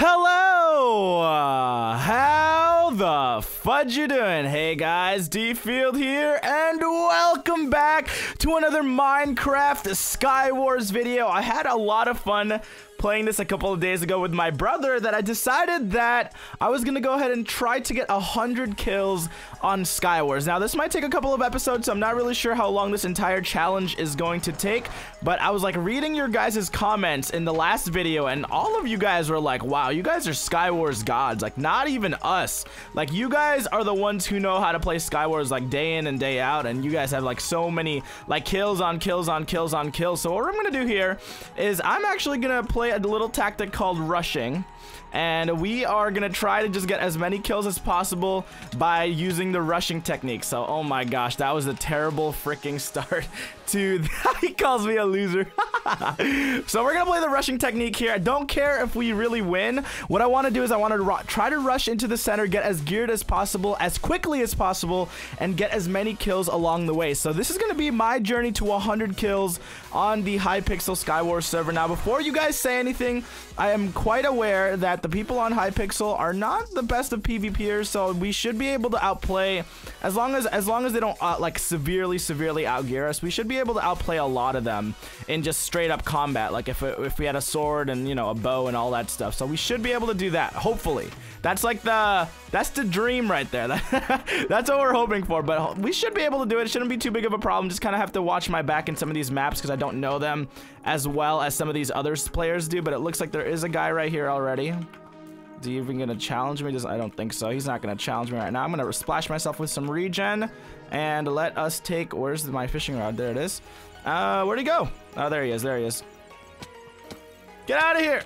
Hello! How the fudge you doing? Hey guys, D-Field here, and welcome back to another Minecraft Skywars video. I had a lot of fun playing this a couple of days ago with my brother that I decided that I was gonna go ahead and try to get 100 kills on Skywars. Now this might take a couple of episodes, so I'm not really sure how long this entire challenge is going to take, but I was like reading your guys' comments in the last video, and all of you guys were like, wow, you guys are Skywars gods. Like, not even us. Like, you guys are the ones who know how to play Skywars like day in and day out, and you guys have like so many like kills on kills on kills on kills. So what I'm gonna do here is I'm actually gonna play a little tactic called rushing, and we are gonna try to just get as many kills as possible by using the rushing technique. So oh my gosh, that was a terrible freaking start to he calls me a loser. So we're gonna play the rushing technique here. I don't care if we really win. What I want to do is I want to try to rush into the center, get as geared as possible, as quickly as possible, and get as many kills along the way. So this is gonna be my journey to 100 kills on the Hypixel Skywars server. Now before you guys say anything, I am quite aware that the people on Hypixel are not the best of PvPers, so we should be able to outplay, as long as they don't like severely outgear us. We should be able to outplay a lot of them in just straight up combat, like if we had a sword and, you know, a bow and all that stuff. So we should be able to do that, hopefully. That's like that's the dream right there. That's what we're hoping for, but we should be able to do it. It shouldn't be too big of a problem. Just kind of have to watch my back in some of these maps because I don't know them as well as some of these other players do, but it looks like there is a guy right here already. Is he even gonna challenge me? I don't think so. He's not gonna challenge me right now. I'm gonna splash myself with some regen and let us take, where's my fishing rod? There it is. Where'd he go? Oh, there he is, there he is. Get out of here!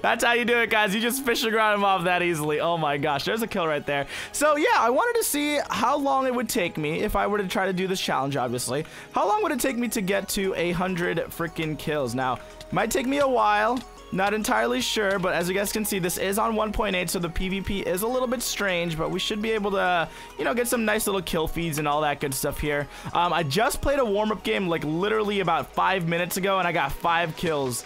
That's how you do it, guys. You just fishing around him off that easily. Oh my gosh, there's a kill right there. So yeah, I wanted to see how long it would take me if I were to try to do this challenge. Obviously, how long would it take me to get to 100 freaking kills? Now might take me a while, not entirely sure, but as you guys can see, this is on 1.8, so the PvP is a little bit strange, but we should be able to, you know, get some nice little kill feeds and all that good stuff here. I just played a warm-up game like literally about 5 minutes ago, and I got 5 kills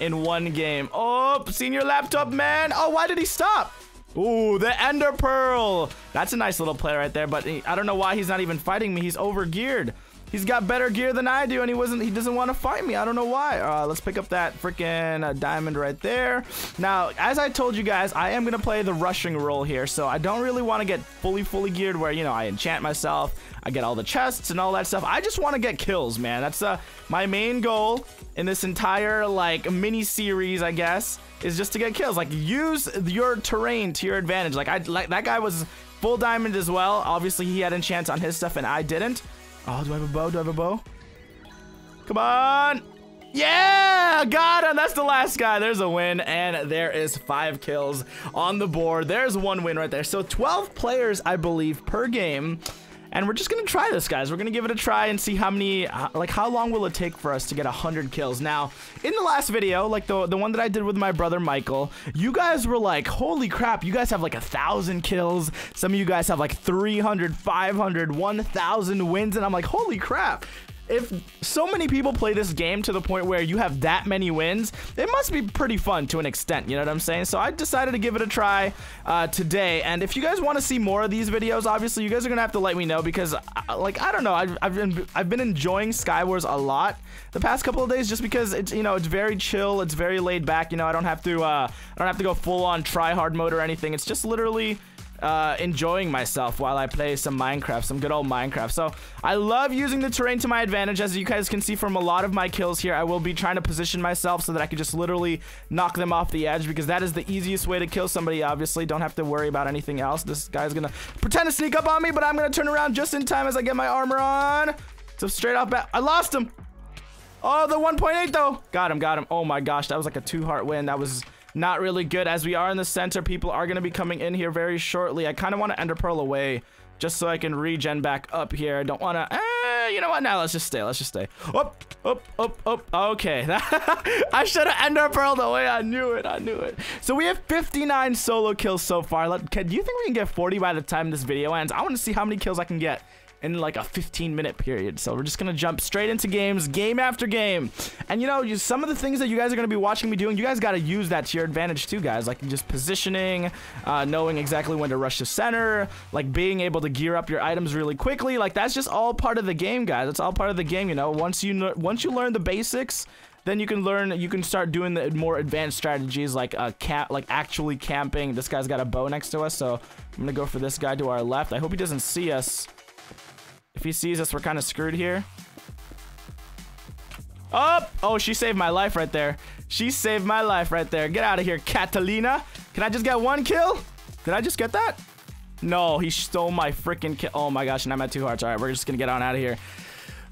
in one game. Oh, senior laptop man. Oh, why did he stop? Ooh, the Ender Pearl. That's a nice little play right there, but I don't know why he's not even fighting me. He's overgeared. He's got better gear than I do, and he doesn't want to fight me. I don't know why. Let's pick up that freaking diamond right there. Now, as I told you guys, I am going to play the rushing role here, so I don't really want to get fully geared where, you know, I enchant myself, I get all the chests and all that stuff. I just want to get kills, man. That's my main goal in this entire, like, mini-series, I guess, is just to get kills. Like, use your terrain to your advantage. Like, that guy was full diamond as well. Obviously, he had enchants on his stuff, and I didn't. Oh, do I have a bow? Do I have a bow? Come on! Yeah! Got him! That's the last guy. There's a win, and there is 5 kills on the board. There's one win right there. So 12 players, I believe, per game. And we're just gonna try this, guys. We're gonna give it a try and see how many, like, how long will it take for us to get 100 kills. Now, in the last video, like the one that I did with my brother Michael, you guys were like, holy crap, you guys have like 1,000 kills. Some of you guys have like 300, 500, 1,000 wins, and I'm like, holy crap. If so many people play this game to the point where you have that many wins, it must be pretty fun to an extent, you know what I'm saying? So I decided to give it a try today, and if you guys want to see more of these videos, obviously you guys are gonna have to let me know, because like, I don't know, I've been enjoying Skywars a lot the past couple of days, just because it's, you know, it's very chill, it's very laid back, you know, I don't have to go full on try hard mode or anything. It's just literally enjoying myself while I play some Minecraft, some good old Minecraft. So I love using the terrain to my advantage. As you guys can see from a lot of my kills here, I will be trying to position myself so that I can just literally knock them off the edge, because that is the easiest way to kill somebody. Obviously, don't have to worry about anything else. This guy's gonna pretend to sneak up on me, but I'm gonna turn around just in time as I get my armor on. So straight off bat, I lost him. Oh, the 1.8 though. Got him. Oh my gosh, that was like a 2-heart win. That was not really good. As we are in the center, people are going to be coming in here very shortly. I kind of want to Ender Pearl away just so I can regen back up here. I don't want to... you know what? Now let's just stay. Let's just stay. Up. Okay. I should have Ender Pearled away. I knew it. So we have 59 solo kills so far. Do you think we can get 40 by the time this video ends? I want to see how many kills I can get in like a 15-minute period. So we're just gonna jump straight into games, game after game. And you know, some of the things that you guys are gonna be watching me doing, you guys gotta use that to your advantage too, guys. Like just positioning, knowing exactly when to rush to center, like being able to gear up your items really quickly. Like that's just all part of the game, guys. It's all part of the game, you know. Once you learn the basics, then you can learn, you can start doing the more advanced strategies like actually camping. This guy's got a bow next to us, so I'm gonna go for this guy to our left. I hope he doesn't see us. If he sees us, we're kind of screwed here. Oh! Oh, she saved my life right there. She saved my life right there. Get out of here, Catalina. Can I just get one kill? Did I just get that? No, he stole my freaking kill. Oh my gosh, and I'm at 2 hearts. All right, we're just gonna get on out of here.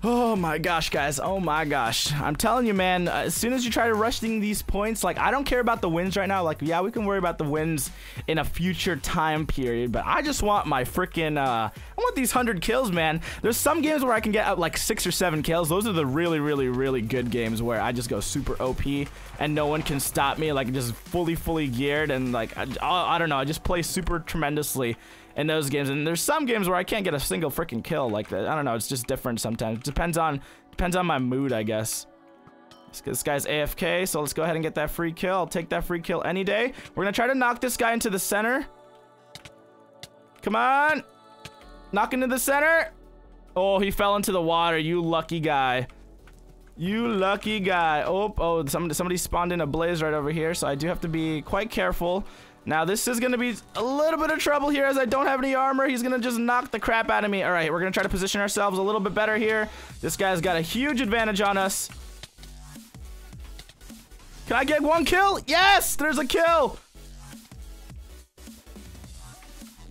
Oh my gosh, guys. Oh my gosh. I'm telling you, man, as soon as you try to rush these points, like, I don't care about the wins right now. Like, yeah, we can worry about the wins in a future time period, but I just want my freaking, I want these 100 kills, man. There's some games where I can get up like 6 or 7 kills. Those are the really, really, really good games where I just go super OP and no one can stop me. Like, just fully geared and like, I don't know. I just play super tremendously in those games, and there's some games where I can't get a single freaking kill like that. I don't know, it's just different sometimes. It depends on my mood, I guess. This guy's AFK, so let's go ahead and get that free kill. I'll take that free kill any day. We're gonna try to knock this guy into the center. Come on, knock into the center. Oh, he fell into the water. You lucky guy. You lucky guy. Oh, oh, somebody spawned in a blaze right over here, so I do have to be quite careful. Now, this is going to be a little bit of trouble here as I don't have any armor. He's going to just knock the crap out of me. All right, we're going to try to position ourselves a little bit better here. This guy's got a huge advantage on us. Can I get one kill? Yes, there's a kill.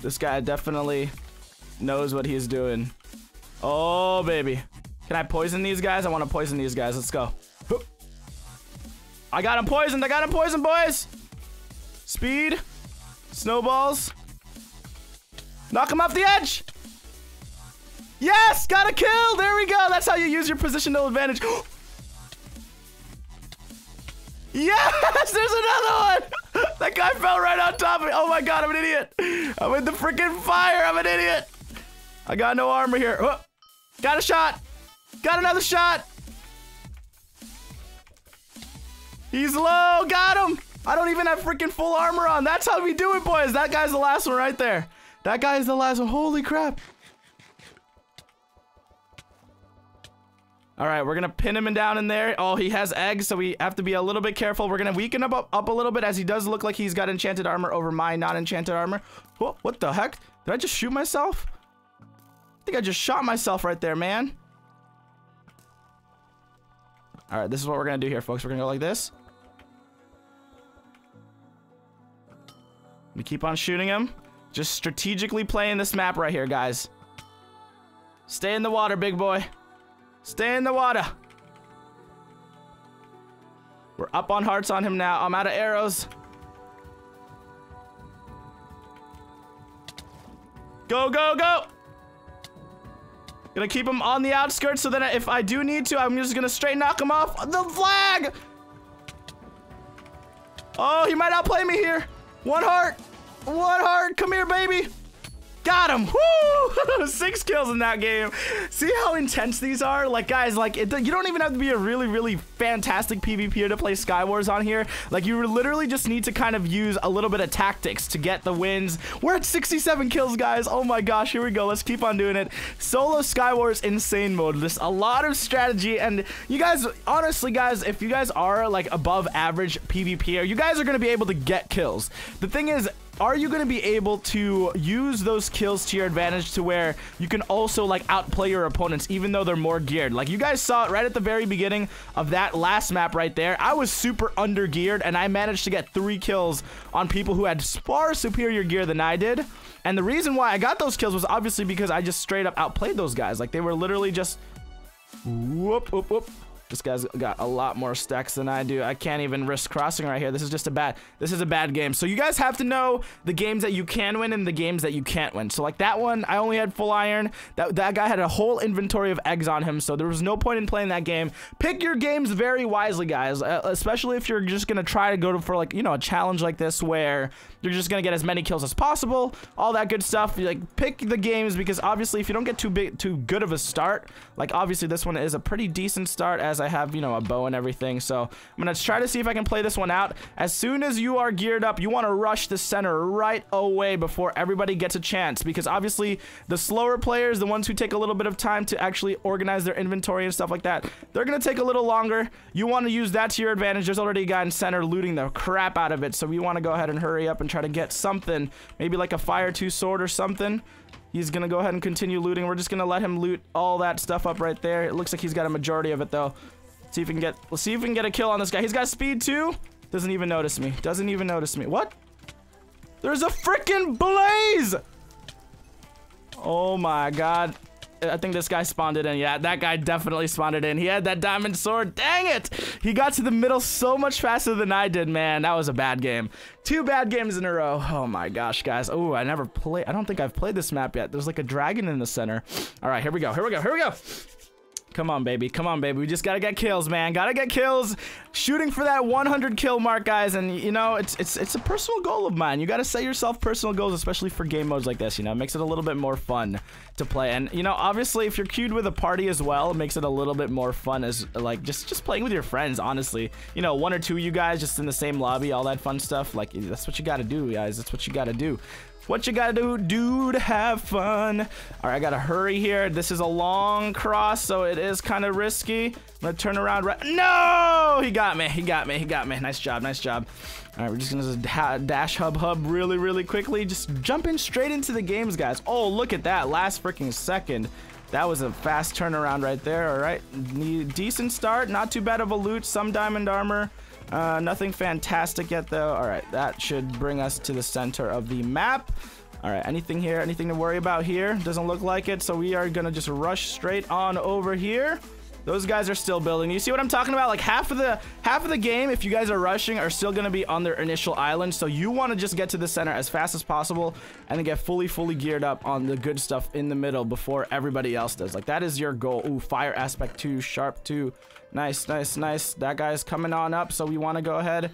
This guy definitely knows what he's doing. Oh, baby. Can I poison these guys? I want to poison these guys. Let's go. I got him poisoned. I got him poisoned, boys. Speed, snowballs, knock him off the edge. Yes, got a kill. There we go. That's how you use your positional advantage. Yes, there's another one. That guy fell right on top of me. Oh my god, I'm an idiot. I'm in the freaking fire. I'm an idiot. I got no armor here. Oh, got a shot. Got another shot. He's low. Got him. I don't even have freaking full armor on. That's how we do it, boys. That guy's the last one right there. That guy is the last one. Holy crap. All right, we're going to pin him down in there. Oh, he has eggs, so we have to be a little bit careful. We're going to weaken up a little bit as he does look like he's got enchanted armor over my non-enchanted armor. Whoa, what the heck? Did I just shoot myself? I think I just shot myself right there, man. All right, this is what we're going to do here, folks. We're going to go like this. We keep on shooting him. Just strategically playing this map right here, guys. Stay in the water, big boy. Stay in the water. We're up on hearts on him now. I'm out of arrows. Go, go, go. Gonna keep him on the outskirts so that if I do need to, I'm just gonna straight knock him off the flag. Oh, he might outplay me here. 1 heart. 1 heart, come here, baby. Got him. Woo! 6 kills in that game. See how intense these are? Like, guys, like, you don't even have to be a really, really fantastic PvPer to play Skywars on here. Like, you literally just need to kind of use a little bit of tactics to get the wins. We're at 67 kills, guys. Oh my gosh, here we go. Let's keep on doing it. Solo Skywars insane mode. There's a lot of strategy, and you guys, honestly, guys, if you guys are, like, above average PvPer, you guys are going to be able to get kills. The thing is, are you going to be able to use those kills to your advantage to where you can also, like, outplay your opponents even though they're more geared? Like, you guys saw it right at the very beginning of that last map right there. I was super under geared, and I managed to get 3 kills on people who had far superior gear than I did. And the reason why I got those kills was obviously because I just straight up outplayed those guys. Like, they were literally just... Whoop, whoop, whoop. This guy's got a lot more stacks than I do. I can't even risk crossing right here. This is just a bad, this is a bad game. So you guys have to know the games that you can win and the games that you can't win. So like that one, I only had full iron. That guy had a whole inventory of eggs on him, so there was no point in playing that game. Pick your games very wisely, guys, especially if you're just gonna try to go for, like, you know, a challenge like this where you're just gonna get as many kills as possible, all that good stuff. You, like, pick the games, because obviously if you don't get too good of a start, like obviously this one is a pretty decent start as I have, you know, a bow and everything. So I'm gonna try to see if I can play this one out. As soon as you are geared up, you want to rush the center right away before everybody gets a chance, because obviously the slower players, the ones who take a little bit of time to actually organize their inventory and stuff like that, they're gonna take a little longer. You want to use that to your advantage. There's already a guy in center looting the crap out of it, so we want to go ahead and hurry up and try to get something, maybe like a fire 2 sword or something. He's gonna go ahead and continue looting. We're just gonna let him loot all that stuff up right there. It looks like he's got a majority of it though. See if we can get, let's see if we can get a kill on this guy. He's got speed too. Doesn't even notice me. Doesn't even notice me. What? There's a freaking blaze! Oh my god. I think this guy spawned it in. Yeah, that guy definitely spawned it in. He had that diamond sword. Dang it! He got to the middle so much faster than I did, man. That was a bad game. Two bad games in a row. Oh my gosh, guys. Oh, I never played. I don't think I've played this map yet. There's like a dragon in the center. All right, here we go. Here we go. Here we go. Come on, baby. Come on, baby. We just gotta get kills, man. Gotta get kills. Shooting for that 100 kill mark, guys. And you know, it's a personal goal of mine. You gotta set yourself personal goals, especially for game modes like this. You know, it makes it a little bit more fun to play. And you know, obviously, if you're queued with a party as well, it makes it a little bit more fun, as like just playing with your friends. Honestly, you know, one or two of you guys just in the same lobby, all that fun stuff. Like that's what you gotta do, guys. That's what you gotta do. What you gotta do, dude, have fun. All right, I gotta hurry here. This is a long cross, so it is kind of risky. I'm gonna turn around right. No, he got me. He got me. He got me. Nice job. Nice job. All right, we're just gonna dash hub really, really quickly. Just jumping straight into the games, guys. Oh, look at that. Last freaking second. That was a fast turnaround right there. All right, decent start. Not too bad of a loot. Some diamond armor. Nothing fantastic yet though. All right, that should bring us to the center of the map. All right, anything here? Anything to worry about here? Doesn't look like it, so we are gonna just rush straight on over here. Those guys are still building. You see what I'm talking about? Like half of the game, if you guys are rushing, are still gonna be on their initial island. So you want to just get to the center as fast as possible and then get fully geared up on the good stuff in the middle before everybody else does. Like that is your goal. Ooh, fire aspect 2, sharp 2. Nice, nice, nice. That guy's coming on up, so we want to go ahead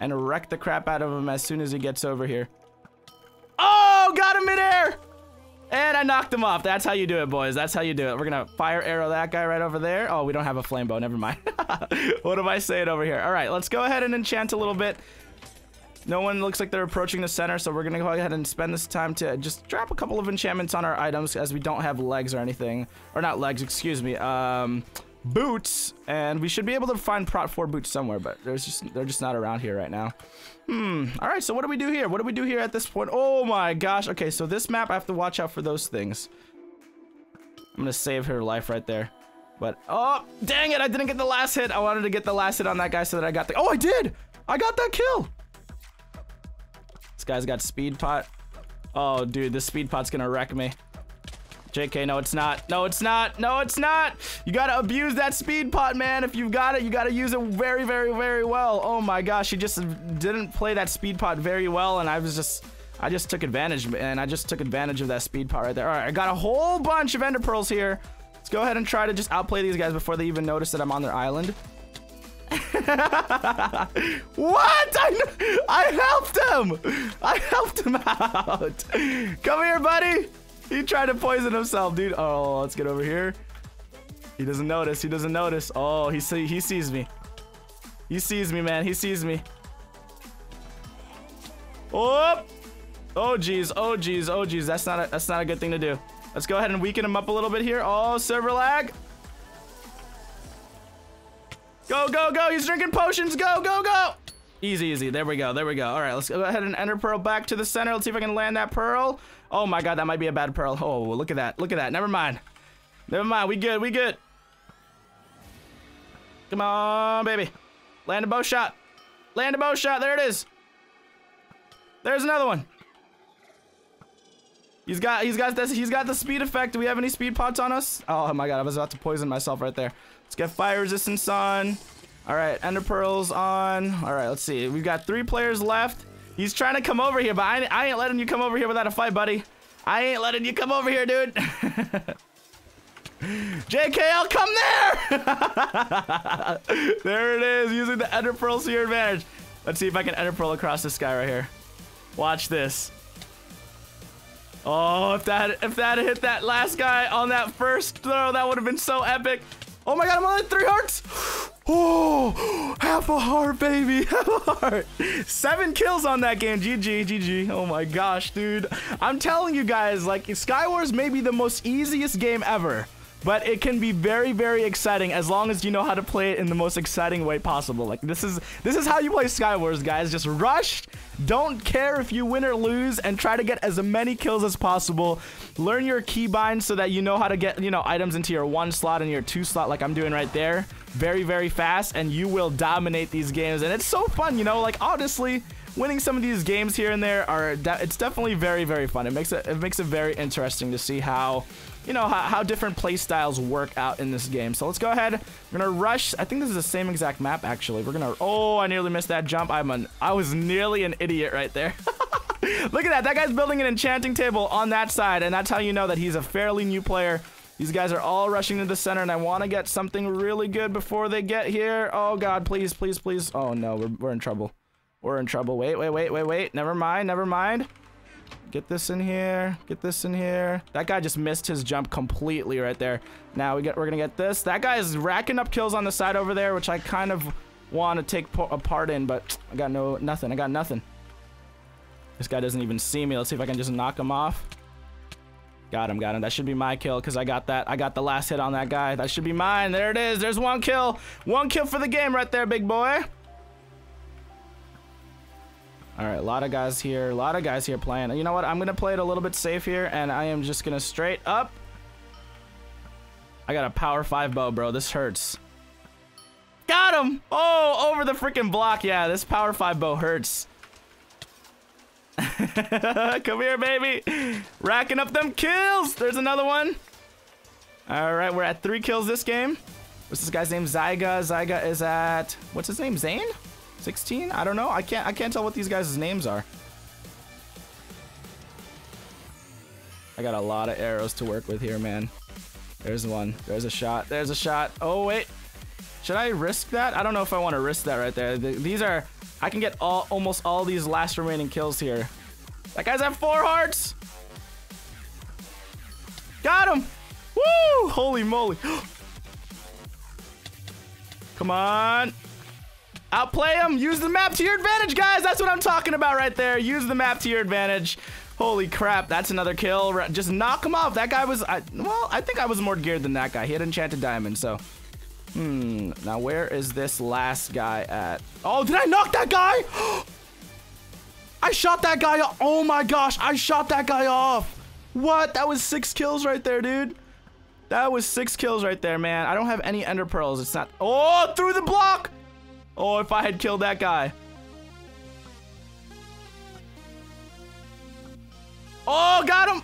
and wreck the crap out of him as soon as he gets over here. Oh, got him midair! And I knocked him off. That's how you do it, boys. That's how you do it. We're gonna fire arrow that guy right over there. Oh, we don't have a flame bow. Never mind. What am I saying over here? All right, let's go ahead and enchant a little bit. No one looks like they're approaching the center, so we're gonna go ahead and spend this time to just drop a couple of enchantments on our items, as we don't have legs or anything. Or not legs, excuse me. Boots, and we should be able to find Prot 4 boots somewhere, but they're just not around here right now. All right, so what do we do here? What do we do here at this point? Oh my gosh. Okay, so this map I have to watch out for those things. I'm gonna save her life right there, but oh dang it, I didn't get the last hit. I wanted to get the last hit on that guy so that I got the, oh I did, I got that kill. This guy's got speed pot. Oh dude, this speed pot's gonna wreck me. JK, no it's not, no it's not, no it's not. You gotta abuse that speed pot, man. If you've got it, you gotta use it very, very, very well. Oh my gosh, he just didn't play that speed pot very well, and I just took advantage, man. I just took advantage of that speed pot right there. All right, I got a whole bunch of ender pearls here. Let's go ahead and try to just outplay these guys before they even notice that I'm on their island. What? I helped him out. Come here, buddy. He tried to poison himself, dude. Oh, let's get over here. He doesn't notice. He doesn't notice. Oh, he sees me. He sees me, man. He sees me. Oh, oh, geez. Oh, geez. Oh, geez. That's not a good thing to do. Let's go ahead and weaken him up a little bit here. Oh, server lag. Go, go, go. He's drinking potions. Go, go, go. Easy, easy. There we go. There we go. All right, let's go ahead and enter pearl back to the center. Let's see if I can land that pearl. Oh my god, that might be a bad pearl. Oh, look at that. Look at that. Never mind. Never mind. We good. We good. Come on, baby. Land a bow shot. Land a bow shot. There it is. There's another one. He's got the speed effect. Do we have any speed pots on us? Oh my god, I was about to poison myself right there. Let's get fire resistance on. All right, ender pearls on. All right, let's see. We've got 3 players left. He's trying to come over here, but I ain't letting you come over here without a fight, buddy. I ain't letting you come over here, dude. JKL, come there! There it is, using the ender pearls to your advantage. Let's see if I can ender pearl across this guy right here. Watch this. Oh, if that hit that last guy on that first throw, that would have been so epic. Oh my god, I'm only at 3 hearts. Oh, half a heart, baby. Half a heart. 7 kills on that game. GG, GG. Oh my gosh, dude. I'm telling you guys, like, Skywars may be the most easiest game ever, but it can be very, very exciting as long as you know how to play it in the most exciting way possible. Like, this is how you play Skywars, guys. Just rush. Don't care if you win or lose, and try to get as many kills as possible. Learn your keybinds so that you know how to get, you know, items into your 1 slot and your 2 slot, like I'm doing right there. Very, very fast, and you will dominate these games. And it's so fun, you know. Like, honestly, winning some of these games here and there it's definitely very, very fun. It makes it very interesting to see how, you know, how different play styles work out in this game. So let's go ahead. We're gonna rush. I think this is the same exact map, actually. We're gonna, oh, I nearly missed that jump. I was nearly an idiot right there. Look at that. That guy's building an enchanting table on that side, and that's how you know that he's a fairly new player. These guys are all rushing to the center, and I want to get something really good before they get here. Oh god, please, please, please. Oh no, we're in trouble. We're in trouble. Wait, wait, wait, wait, wait. Never mind, never mind. Get this in here. Get this in here. That guy just missed his jump completely right there. Now we're gonna get this. That guy is racking up kills on the side over there, which I kind of want to take a part in, but I got nothing. I got nothing. This guy doesn't even see me. Let's see if I can just knock him off. Got him, got him. That should be my kill because I got that. I got the last hit on that guy. That should be mine. There it is. There's 1 kill. 1 kill for the game right there, big boy. All right, a lot of guys here playing. You know what? I'm gonna play it a little bit safe here, and I am just gonna straight up. I got a power 5 bow, bro. This hurts. Got him! Oh, over the freaking block. Yeah, this power 5 bow hurts. Come here, baby. Racking up them kills. There's another one. All right, we're at 3 kills this game. What's this guy's name? Zyga. Zyga is at, what's his name? Zane? 16? I don't know. I can't tell what these guys' names are. I got a lot of arrows to work with here, man. There's one. There's a shot. There's a shot. Oh, wait. Should I risk that? I don't know if I want to risk that right there. These are... I can get almost all these last remaining kills here. That guy's at 4 hearts! Got him! Woo! Holy moly. Come on! Outplay them. Use the map to your advantage, guys. That's what I'm talking about right there. Use the map to your advantage. Holy crap. That's another kill. Just knock him off. That guy was... well, I think I was more geared than that guy. He had enchanted diamond, so... Now, where is this last guy at? Oh, did I knock that guy? I shot that guy off. Oh, my gosh. I shot that guy off. What? That was 6 kills right there, dude. That was 6 kills right there, man. I don't have any ender pearls. It's not... Oh, through the block. Oh, if I had killed that guy. Oh, got him.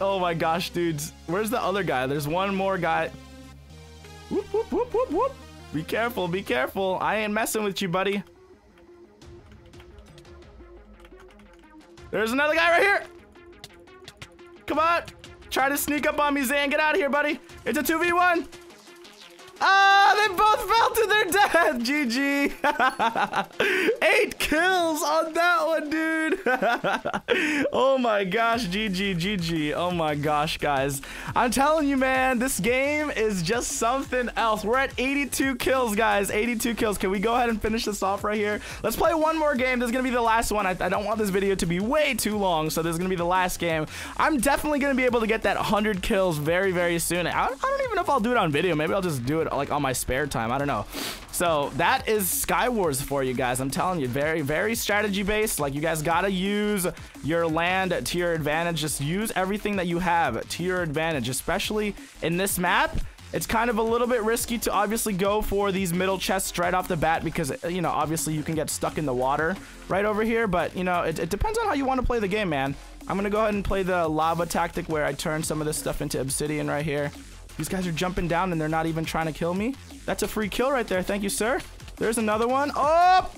Oh my gosh, dudes. Where's the other guy? There's one more guy. Whoop, whoop, whoop, whoop, whoop. Be careful, be careful. I ain't messing with you, buddy. There's another guy right here. Come on. Try to sneak up on me, Zan. Get out of here, buddy. It's a 2v1. Ah, they both fell to their death. GG. 8 kills on that one, dude. Oh my gosh. GG, GG. Oh my gosh, guys. I'm telling you, man, this game is just something else. We're at 82 kills, guys. 82 kills. Can we go ahead and finish this off right here? Let's play one more game. This is going to be the last one. I don't want this video to be way too long, so this is going to be the last game. I'm definitely going to be able to get that 100 kills very, very soon. I don't even know if I'll do it on video. Maybe I'll just do it like on my spare time. I don't know. So that is Skywars for you guys. I'm telling you, very, very strategy based. Like, you guys gotta use your land to your advantage. Just use everything that you have to your advantage, especially in this map. It's kind of a little bit risky to obviously go for these middle chests right off the bat because, you know, obviously you can get stuck in the water right over here. But, you know, it depends on how you want to play the game, man. I'm going to go ahead and play the lava tactic where I turn some of this stuff into obsidian right here. These guys are jumping down and they're not even trying to kill me. That's a free kill right there. Thank you, sir. There's another one. Oh!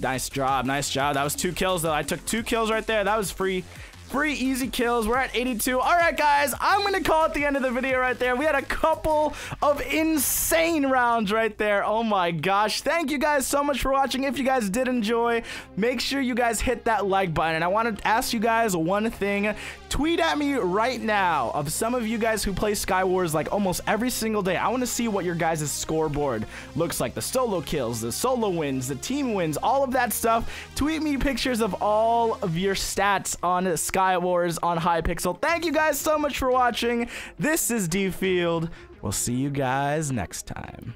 Nice job. Nice job. That was 2 kills, though. I took 2 kills right there. That was free. Free easy kills. We're at 82. All right, guys, I'm gonna call it the end of the video right there. We had a couple of insane rounds right there. Oh my gosh, thank you guys so much for watching. If you guys did enjoy, make sure you guys hit that like button. And I want to ask you guys one thing. Tweet at me right now of some of you guys who play Skywars like almost every single day. I want to see what your guys' scoreboard looks like. The solo kills, the solo wins, the team wins, all of that stuff. Tweet me pictures of all of your stats on Skywars on Hypixel. Thank you guys so much for watching. This is D-Field. We'll see you guys next time.